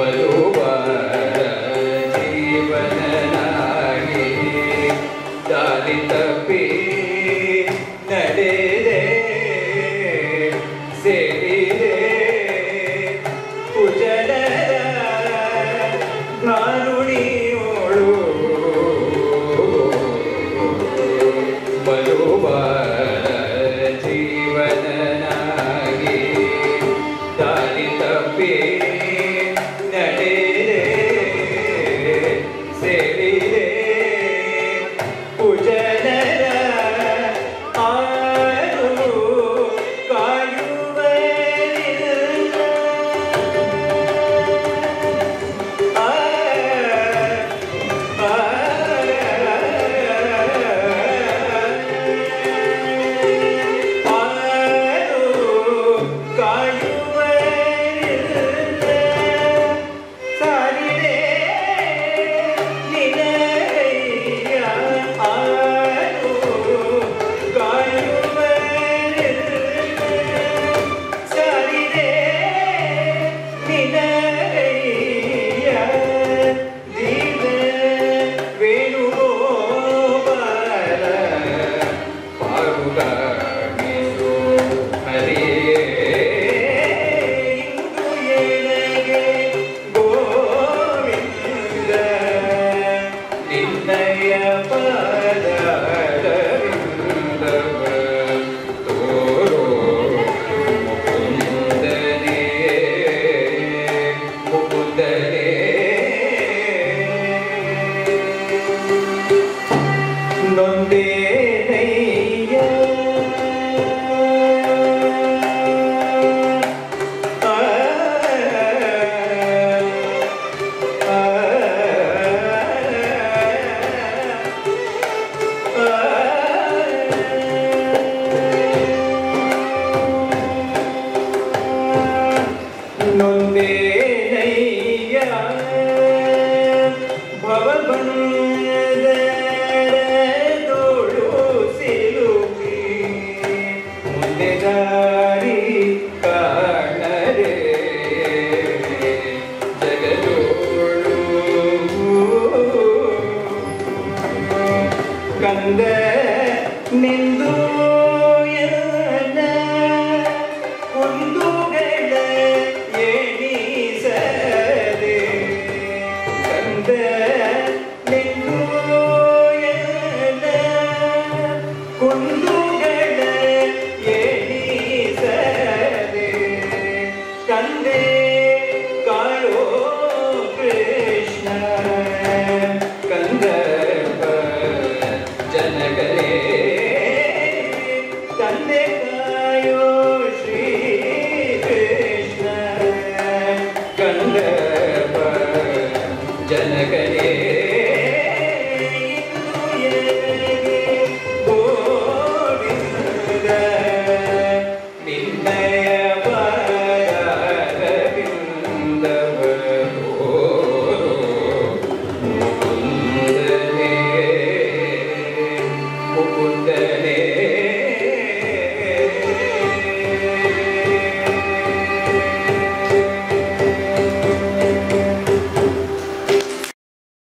Mukundane